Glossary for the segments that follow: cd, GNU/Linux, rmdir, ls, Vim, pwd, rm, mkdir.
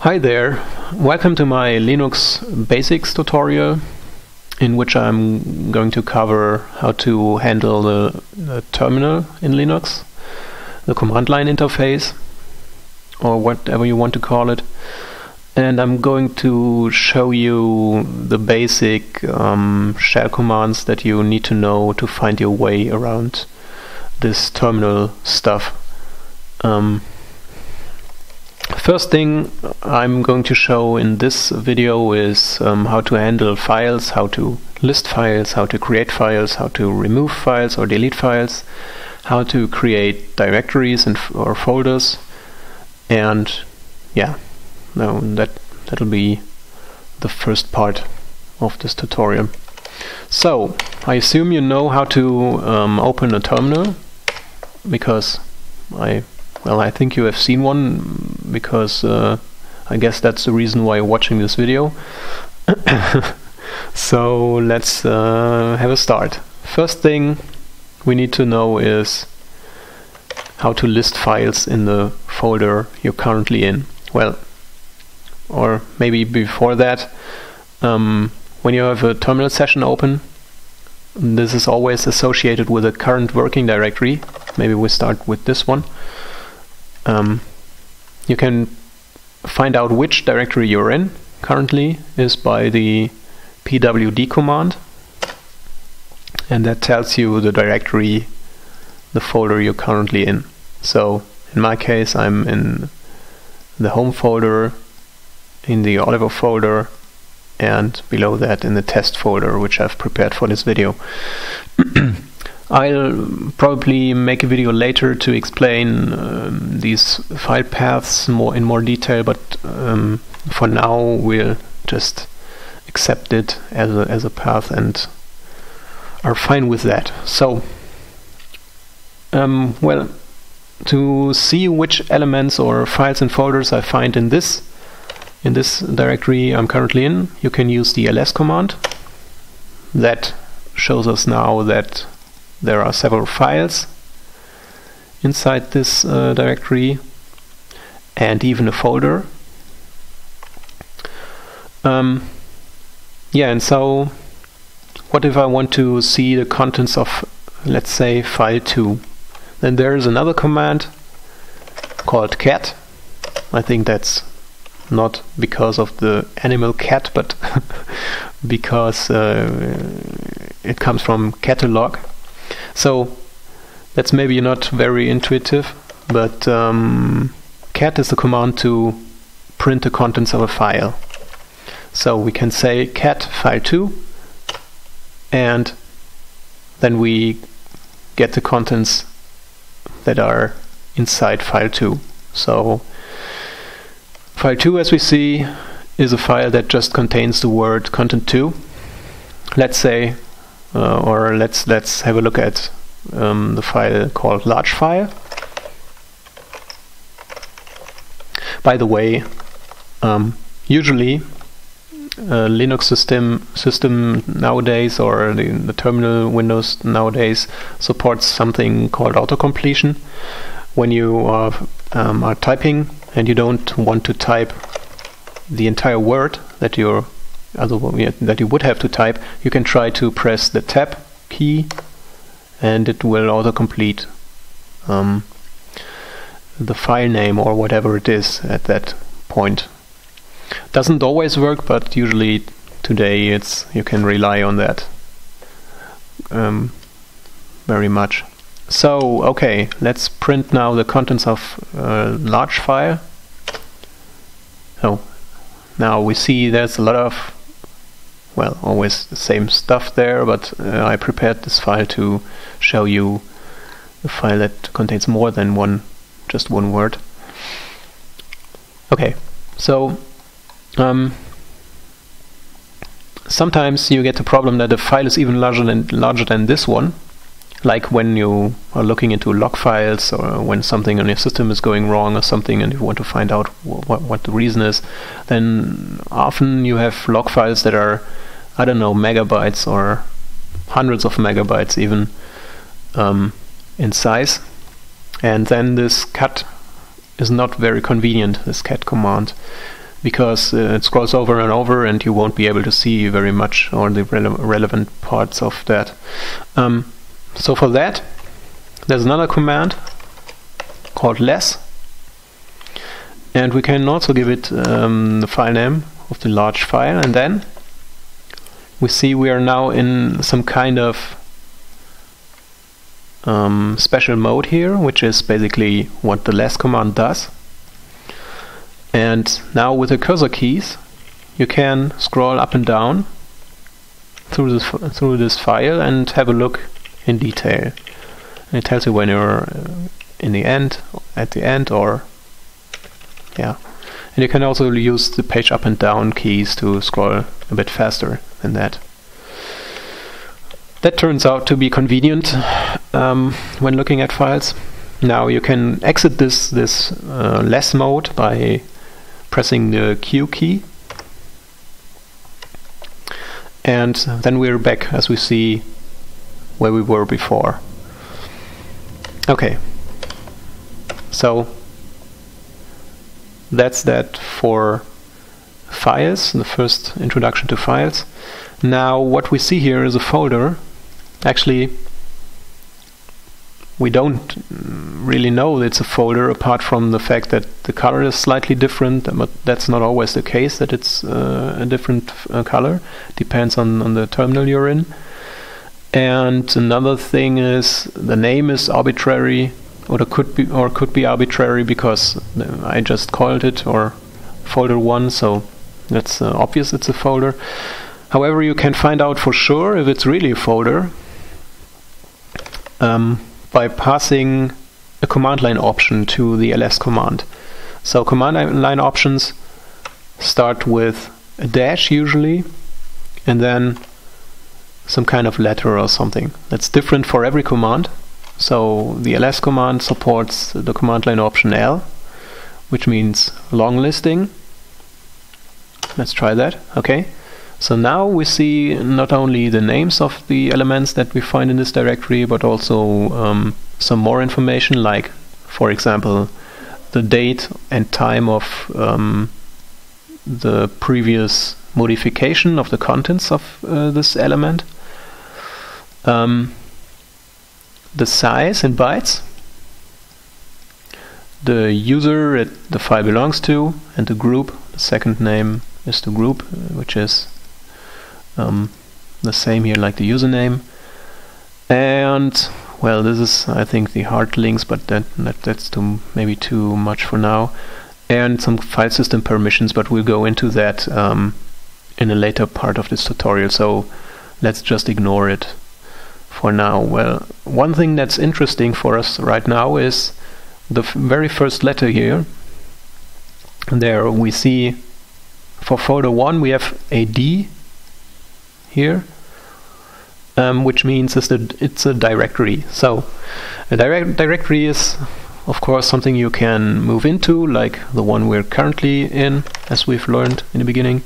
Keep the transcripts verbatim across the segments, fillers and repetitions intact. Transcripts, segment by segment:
Hi there, welcome to my Linux basics tutorial, in which I'm going to cover how to handle the, the terminal in Linux, the command line interface, or whatever you want to call it. And I'm going to show you the basic um, shell commands that you need to know to find your way around this terminal stuff. Um, First thing I'm going to show in this video is um, how to handle files, how to list files, how to create files, how to remove files or delete files, how to create directories and f or folders, and yeah, no, that that'll be the first part of this tutorial. So I assume you know how to um, open a terminal, because I. Well, I think you have seen one, because uh, I guess that's the reason why you're watching this video. So let's uh, have a start. First thing we need to know is how to list files in the folder you're currently in. Well, or maybe before that, um, when you have a terminal session open, this is always associated with a current working directory. Maybe we start with this one. Um, you can find out which directory you're in currently is by the pwd command, and that tells you the directory, the folder you're currently in. So in my case, I'm in the home folder, in the Oliver folder, and below that in the test folder, which I've prepared for this video. I'll probably make a video later to explain um, these file paths more in more detail, but um, for now we'll just accept it as a, as a path and are fine with that. So, um, well, to see which elements or files and folders I find in this in this directory I'm currently in, you can use the ls command. That shows us now that there are several files inside this uh, directory, and even a folder. Um, yeah, and so what if I want to see the contents of, let's say, file two? Then there is another command called cat. I think that's not because of the animal cat, but because uh, it comes from catalog. So that's maybe not very intuitive, but um, cat is the command to print the contents of a file. So we can say cat file two, and then we get the contents that are inside file two. So file two, as we see, is a file that just contains the word content two. Let's say Uh, or let's let's have a look at um, the file called large file. By the way, um, usually uh, Linux system system nowadays, or the, the terminal windows nowadays, supports something called autocompletion. When you are, um, are typing and you don't want to type the entire word that you're that you would have to type, you can try to press the tab key and it will autocomplete um, the file name or whatever it is at that point. Doesn't always work, but usually today it's you can rely on that um, very much. So okay, let's print now the contents of uh, large file. Oh. Now we see there's a lot of, well, always the same stuff there, but uh, I prepared this file to show you a file that contains more than one, just one word. Okay, so um, sometimes you get the problem that the file is even larger than, larger than this one, like when you are looking into log files, or when something on your system is going wrong or something and you want to find out wh wh what the reason is. Then often you have log files that are, I don't know, megabytes or hundreds of megabytes even um, in size, and then this cat is not very convenient, this cat command. because uh, it scrolls over and over and you won't be able to see very much or the rele relevant parts of that. Um, so for that, there's another command called less, and we can also give it um, the file name of the large file, and then we see we are now in some kind of um, special mode here, which is basically what the less command does. And now with the cursor keys you can scroll up and down through this, through this file and have a look in detail. And it tells you when you're in the end, at the end, or yeah. And you can also use the page up and down keys to scroll a bit faster than that. That turns out to be convenient um, when looking at files. Now you can exit this, this uh, less mode by pressing the Q key. And then we're back, as we see, where we were before. Okay, so that's that for files, the first introduction to files. Now what we see here is a folder. Actually, we don't really know it's a folder apart from the fact that the color is slightly different, but that's not always the case, that it's uh, a different uh, color. Depends on, on the terminal you're in. And another thing is the name is arbitrary, or it could be, or could be arbitrary, because I just called it or folder one, so that's uh, obvious it's a folder. However, you can find out for sure if it's really a folder um, by passing a command line option to the ls command. So command line options start with a dash usually, and then some kind of letter or something. That's different for every command. So the ls command supports the command line option L, which means long listing. Let's try that. Okay. So now we see not only the names of the elements that we find in this directory, but also um, some more information, like, for example, the date and time of um, the previous modification of the contents of uh, this element, um, the size in bytes, the user it, the file belongs to, and the group. The second name is the group, which is um, the same here like the username. And well, this is, I think, the hard links, but that, that that's too maybe too much for now. And some file system permissions, but we'll go into that um, in a later part of this tutorial. So let's just ignore it for now. Well, one thing that's interesting for us right now is the f very first letter here. There we see for folder one we have a D here, um, which means it's, the, it's a directory. So a direct directory is, of course, something you can move into, like the one we're currently in, as we've learned in the beginning.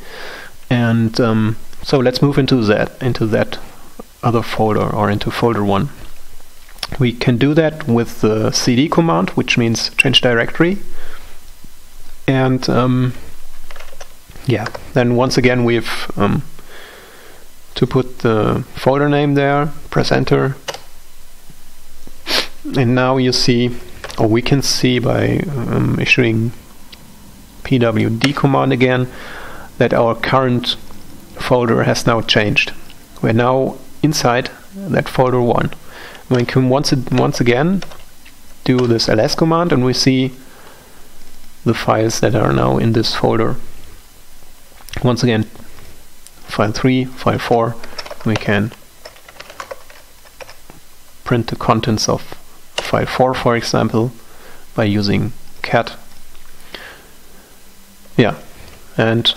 And um, so let's move into that, into that other folder, or into folder one. We can do that with the cd command, which means change directory. And um, yeah, then once again we've um, to put the folder name there, press enter, and now you see, or we can see by um, issuing pwd command again, that our current folder has now changed. We're now inside that folder one. We can once, once again do this ls command, and we see the files that are now in this folder. Once again, file three, file four, we can print the contents of file four, for example, by using cat. Yeah, and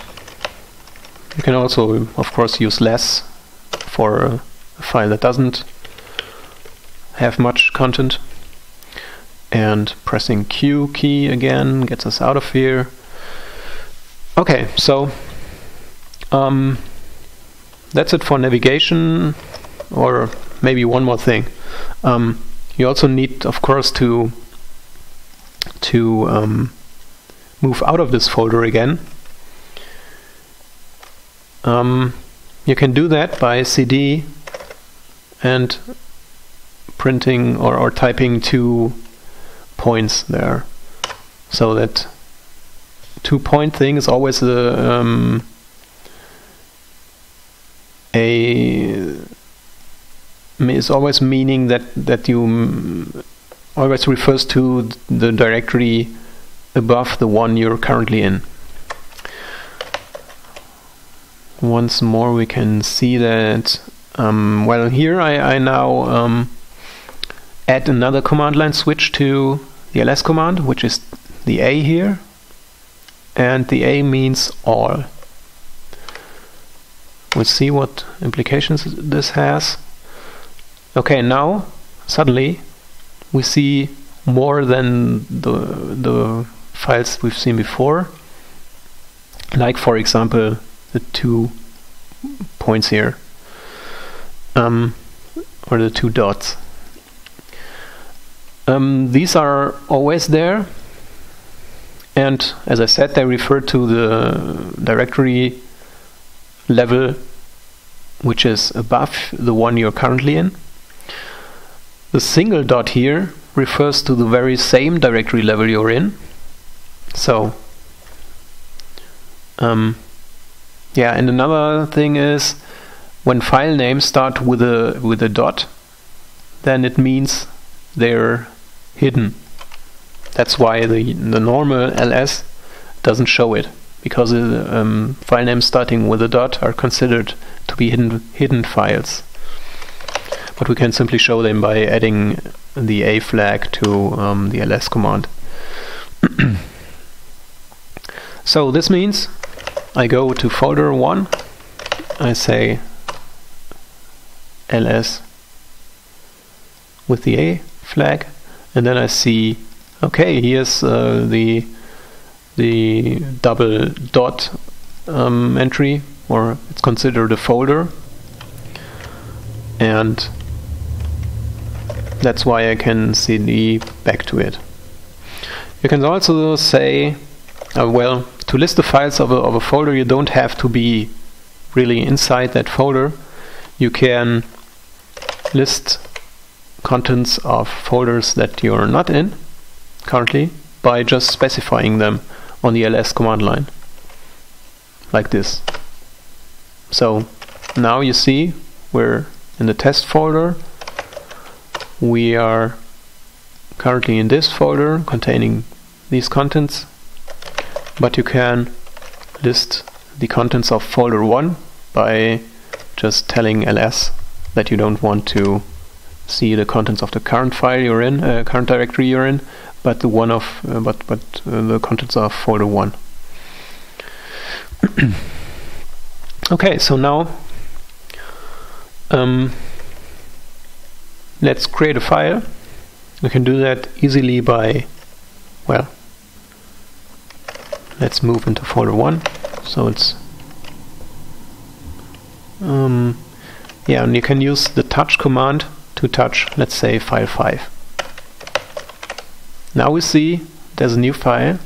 you can also, of course, use less for a file that doesn't have much content. And pressing Q key again gets us out of here. Okay, so um, that's it for navigation, or maybe one more thing. Um, You also need, of course, to to um, move out of this folder again Um, you can do that by C D and printing or, or typing two points there. So that two point thing is always a, um, a is always meaning that that you m always refers to the directory above the one you're currently in. Once more, we can see that. Um, well, here I, I now um, add another command line switch to the L S command, which is the A here, and the A means all. We'll see what implications this has. Okay, now suddenly we see more than the the files we've seen before. Like, for example, the two points here, um, or the two dots. Um, these are always there, and as I said, they refer to the directory level, which is above the one you're currently in. The single dot here refers to the very same directory level you're in. So, um, yeah, and another thing is, when file names start with a with a dot, then it means they're hidden. That's why the the normal L S doesn't show it, because uh, um, file names starting with a dot are considered to be hidden hidden files. But we can simply show them by adding the A flag to um, the L S command. So this means I go to folder one, I say L S with the A flag, and then I see, okay, here's uh, the the double dot um, entry, or it's considered a folder, and that's why I can C D back to it. You can also say, uh, well, to list the files of a, of a folder, you don't have to be really inside that folder. You can list contents of folders that you're not in currently by just specifying them on the L S command line, like this. So now you see we're in the test folder. We are currently in this folder containing these contents, but you can list the contents of folder one by just telling L S that you don't want to see the contents of the current file you're in, uh, current directory you're in, but the one of uh, but but uh, the contents of folder one. Okay, so now um, let's create a file. We can do that easily by, well, let's move into folder one. So it's um, yeah, and you can use the touch command to touch, let's say, file five. Now we see there's a new file.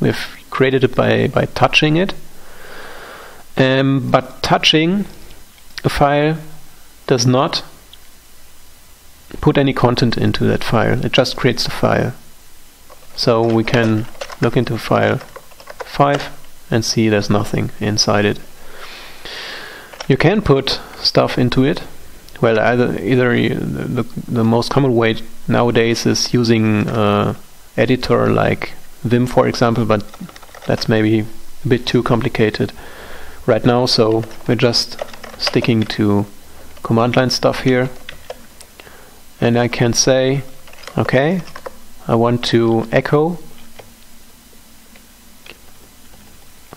We've created it by, by touching it. Um, but touching a file does not put any content into that file. It just creates the file. So we can look into file five and see there's nothing inside it. You can put stuff into it. Well, either, either you, the, the most common way nowadays is using uh, editor like Vim, for example, but that's maybe a bit too complicated right now, so we're just sticking to command line stuff here. And I can say, okay, I want to echo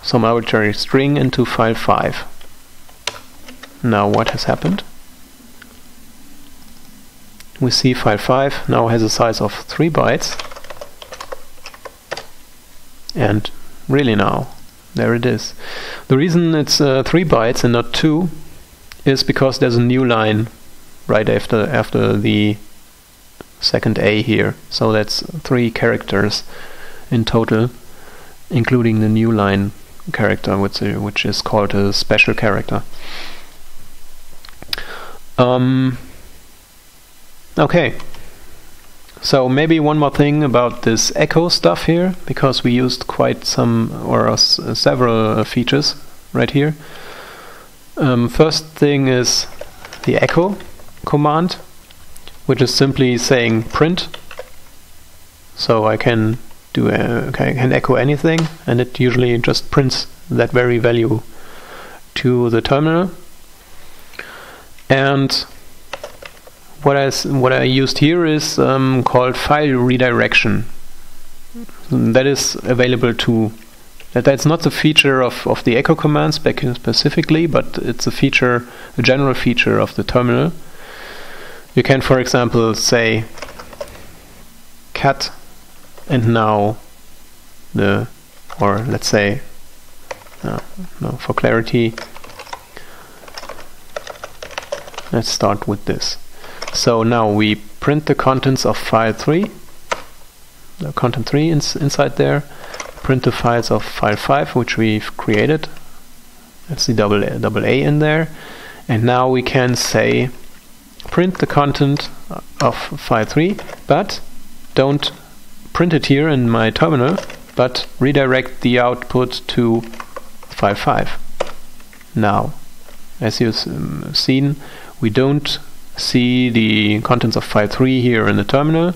some arbitrary string into file five. Now what has happened? We see file five now has a size of three bytes, and really now there it is. The reason it's uh, three bytes and not two is because there's a new line right after after the second A here, so that's three characters in total, including the new line character, which, uh, which is called a special character. Um, okay, so maybe one more thing about this echo stuff here, because we used quite some or uh, several uh, features right here. Um, first thing is the echo command, which is simply saying print. So I can do uh, okay, I can echo anything, and it usually just prints that very value to the terminal. And what I what I used here is um, called file redirection. That is available to. That's not the feature of, of the echo commands specifically, but it's a feature, a general feature of the terminal. You can, for example, say cat, and now the, or let's say, no, no, for clarity, let's start with this. So now we print the contents of file three, the content three ins inside there. Print the files of file five, which we've created. That's the double A, double A in there. And now we can say print the content of file three, but don't print it here in my terminal, but redirect the output to file five. Now, as you've um, seen, we don't see the contents of file three here in the terminal,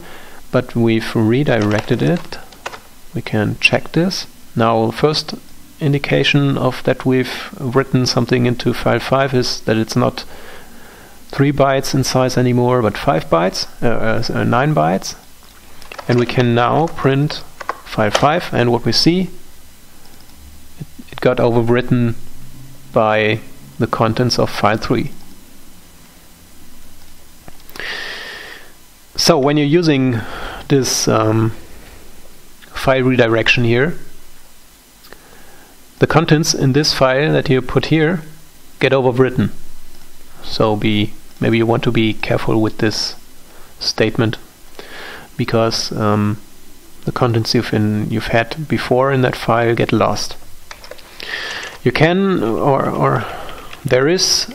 but we've redirected it. We can check this. Now, first indication of that we've written something into file five is that it's not three bytes in size anymore, but five bytes, uh, uh, nine bytes. And we can now print file five, and what we see, it, it got overwritten by the contents of file three. So when you're using this um, file redirection here, the contents in this file that you put here get overwritten. So be maybe you want to be careful with this statement, because um, the contents you've in you've had before in that file get lost. You can, or or there is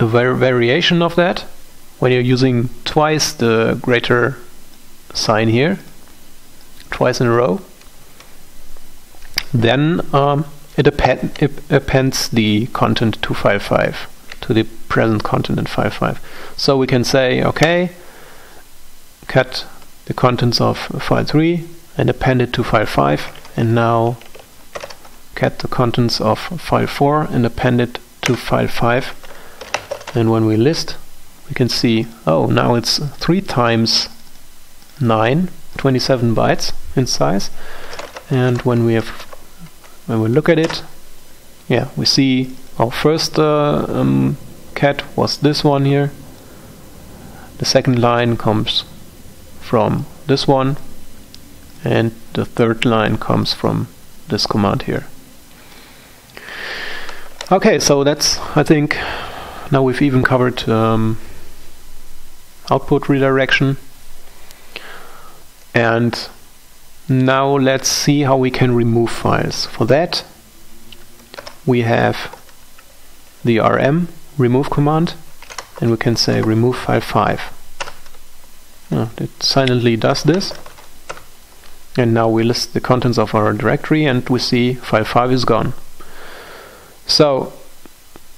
a var variation of that when you're using twice the greater sign here, twice in a row, then um, it, append it appends the content to file five, to the present content in file five. So we can say, okay, cut the contents of file three and append it to file five, and now cut the contents of file four and append it to file five. And when we list, we can see, oh, now it's three times nine, twenty-seven bytes in size, and when we have, when we look at it, yeah, we see our first uh, um, cat was this one here. The second line comes from this one, and the third line comes from this command here. Okay, so that's, I think, now we've even covered um, output redirection. And now let's see how we can remove files. For that, we have the R M remove command, and we can say remove file five. Oh, it silently does this. And now we list the contents of our directory, and we see file five is gone. So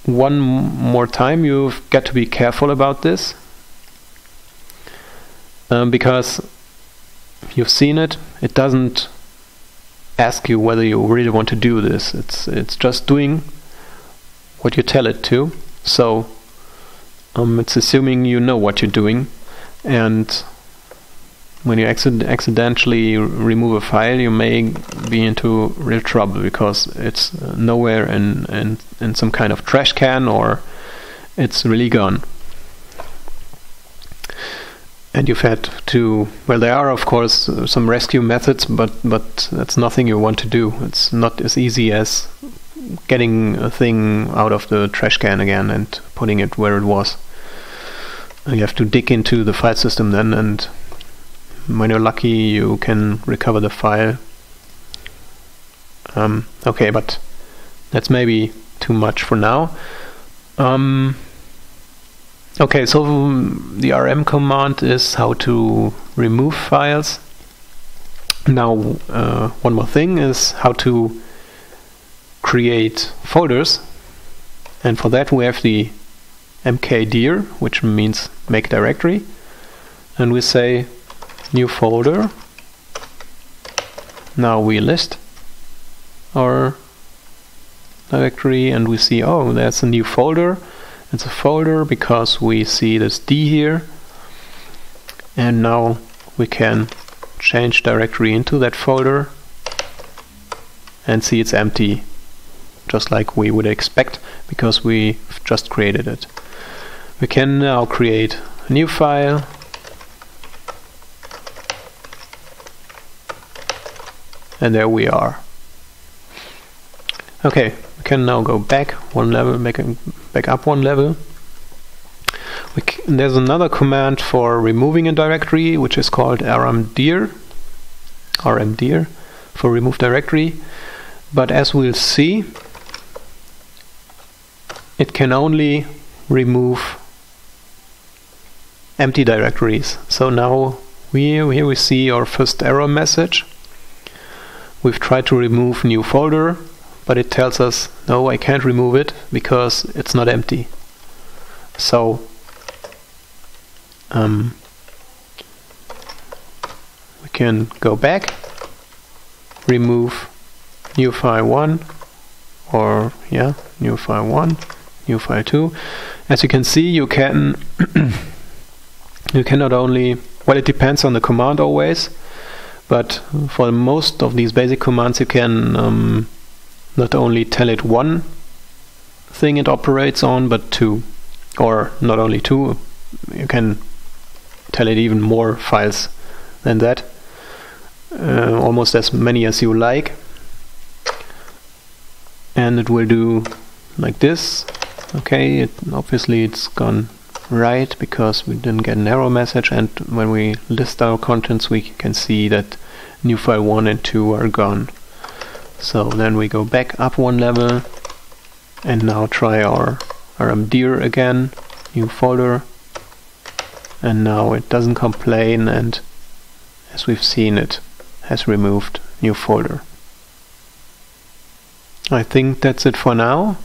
one more time, you've got to be careful about this, um, because you've seen it, it doesn't ask you whether you really want to do this. It's it's just doing what you tell it to. So um, it's assuming you know what you're doing, and when you accident accidentally remove a file, you may be into real trouble, because it's nowhere in, in, in some kind of trash can, or it's really gone. And you've had to, well, there are of course uh, some rescue methods, but but that's nothing you want to do. It's not as easy as getting a thing out of the trash can again and putting it where it was. You have to dig into the file system then, and when you're lucky, you can recover the file Um, okay, but that's maybe too much for now. Um, okay, so the R M command is how to remove files. Now uh, one more thing is how to create folders, and for that we have the mkdir, which means make directory, and we say new folder. Now we list our directory and we see, oh, that's a new folder. It's a folder because we see this D here, and now we can change directory into that folder and see it's empty, just like we would expect because we've just created it. We can now create a new file, and there we are. Okay, we can now go back one level, back, back up one level. We c there's another command for removing a directory, which is called rmdir, rmdir for remove directory. But as we'll see, it can only remove empty directories. So now we, here we see our first error message. We've tried to remove new folder, but it tells us, no, I can't remove it because it's not empty. So um, we can go back, remove new file one, or yeah, new file one, new file two. As you can see, you can you can not only, well, it depends on the command always, but for most of these basic commands you can um, not only tell it one thing it operates on, but two, or not only two, you can tell it even more files than that, uh, almost as many as you like. And it will do like this. Okay, it, obviously it's gone right because we didn't get an error message, and when we list our contents we can see that new file one and two are gone. So then we go back up one level and now try our rmdir again, new folder, and now it doesn't complain, and as we've seen, it has removed new folder. I think that's it for now.